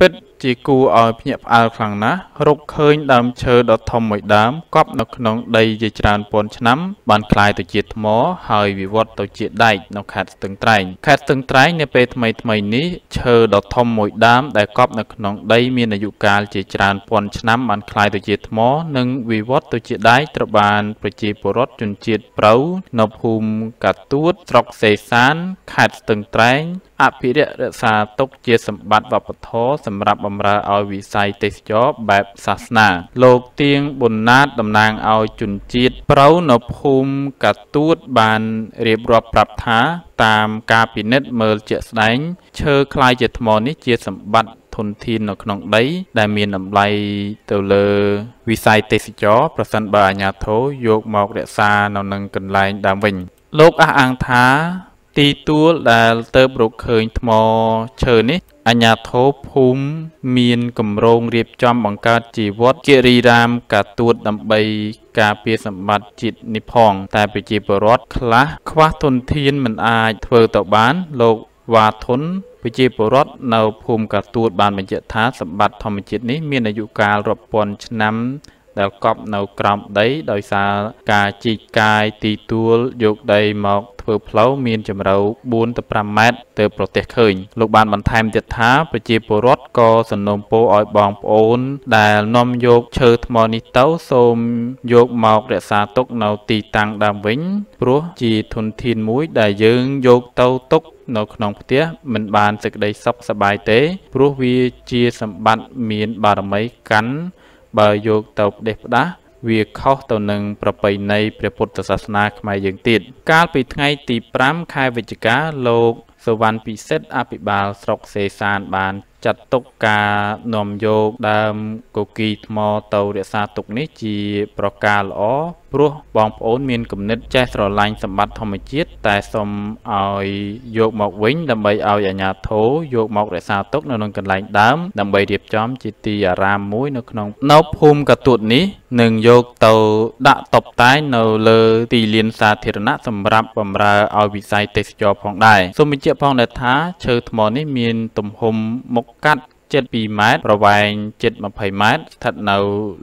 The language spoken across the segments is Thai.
เป็ดจีกูเอาเพียบอาครั้งนะรกเคยดำเชิดดทอมหมดดำก๊อบนกน้องได้ยิจารปนช้ำบานคลายตัวจิตหมอหายวิวัฒตัวจิตได้นกขัดตึงไตรขัดตึงไตรเนี่ยเป็นทำไมนี้เชิดดทอมหมดดำแต่ก๊อบนกน้องได้มีอายุการจิจารปนช้ำบานคลายตัวจิตหมอหนึ่งวิวัฒตัวจิตได้ตระบานประจีปรสจนจิตเปล่านภูมิกัดตูดตรอกเสสานขัดตึงไตรอภิเรศาตกเจสมบัติวัปทอสำหรับบำราเอาวิสัยเตสยบแบบศาสนาโลกเตียงบนนาดตำนางเอาจุนจิตเปล่านภูมิกัดตูดบานเรียบรอบปรับท้าตามกาปิเนตเมลเจสไนเชอคลายเจตมอนิเจสมบัติทนทีนขนมได้ได้มีน้ำไหลเตลเลวิสัยเตสยบประสันบาญาโทโยกหมอกเรศาหนนังกันไหลดามวิญโลกอาอังท้าตีตัวดาเตอร์บรุกเคยทมอเชิญนี่อัญญาโทภูมิมีนกำรงเรียบจำบังการจีวัดเกรีรามกาตัวดำใบกาเปียสมบัติจิตนิพองแต่ไปจีบรอดคละคว้าทนทีนมันอายเทอต่อบ้านโลกวาทนไปจีบรอดเนาภูมิกาตัวบานมันจะท้าสมบัติธรรมจิตนี้มีอายุการรบปนชน้ำแล้วก็นกรอบได้โดยสากาจิกายตีตัวยกได้หมอกเพื่อเพลามีนจำเราบุญตะปรามดเตอโปรเตเคยลูกบานบันไทม์เด็ดท้าประจีปรสกอสนมโปออยบองโอนแต่นมโยกเชิดมอนิเต้าสมโยกหมอกเด็ดสาตกเนาตีตังดามวิ้งปลัวจีทุนทินมุ้ยได้ยืงโยกเต้าตกนกนองเตี้ยมันบานสึกได้ซับสบายเตะปลัววีจีสมบัติมีนบารมีกันบายโยกเต่าเด็กดะเวียเข้าเต่าหนึ่งประไปในพระพุทธศาสนาขมายยังติดการปิดไงตีปรำคายวิจิกาโลกสวรรค์ปิเศษอภิบาลสรกเสสานบานจัดตกกานมโยกดามกุกีมอเต่าเดชาตุกนิจีประกาศอ๋อพรุ่งบองโอนมีนกำเนิดใจสลายสมบัติธรรมจิตแต่สมเอาโยกหมอกวิ่งดำใบเอาอย่างหยาโถโยกหมอกเดชาตุกนนกันไหลดำดำใบเดียบจอมจิตติรามมุ้ยนกนงนบภูมิกระตุดนี้หนึ่งโยกเต่าดะตบท้ายเนเลตีเลียนสาธิรณะสำรับบำราเอาวิสัยเตสยอพองได้สมิเจพองเดชาเชิดมอนิมีนตุ่มหมมกกัดเจ็ดปีไม้ประวัยเจ็ดมาไผ่ไม้ถัดเนา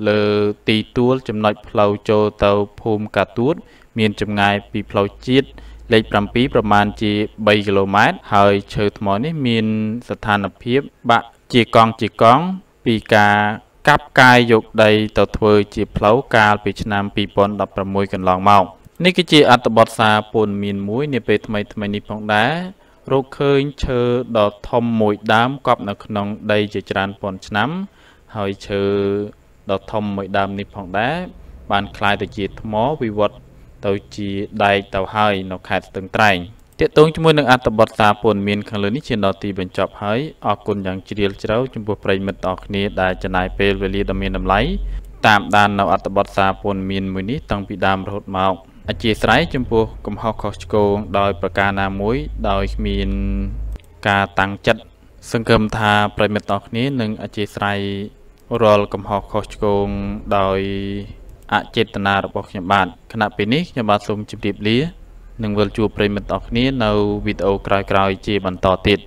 เลอตีตัวจำนวนเพลาโจเตาภูมิกาตัวเมียนจำไงปีเพลาจิตเล็กประมาณปีประมาณจีใบกิโลเมตรหายเชิดหมอนี่เมียนสถานอภิบะจีกองปีกากับกายยกใดเตาถวยจีเพลากาปีชนามปีปอนดับประมวยกันลองเมานี่กิจอัตบทสาปนเมียนมุ้ยเนี่ยไปทำไมนี่พองได้เราเคยเชิดดอกทอมมวยดำกับนักนองได้เจริญปนชน้ำหอยเชิดดอกทอมมวยดำนิพองได้บานคลายตะจีทมอวิวัตตะจีได้ตะหอยนกขาดตึงไตรเจ้าตรงจมูกหนึ่งอัตบทสาปนเมียนขังเลยนิเชนดอกตีบรรจบหอยออกกุนอย่างเฉียดเจ้าจมูกปลายมันออกนี้ได้จะนายเปรย์เวลีดำเมียนดำไหลตามด้านเราอัตบทสาปนเมียนมือนี้ตั้งปีดามรดเมาอาชีพไรจมูกกุมหอกเขาโกงโดยประการนามุ้ยโดยมีกาตังจัดสังเกตทาปลายเม็ดตอกนี้หนึ่งอาชีพไรรอลกุมหอกเขาโกงโดยอาเจตนาระบบยามบาลขณะปีนี้ยามบาลสมจิบดิบเลี้ยหนึ่งเวลจูปลายเม็ดตอกนี้เราวิดีโอกลายจีบันต่อติด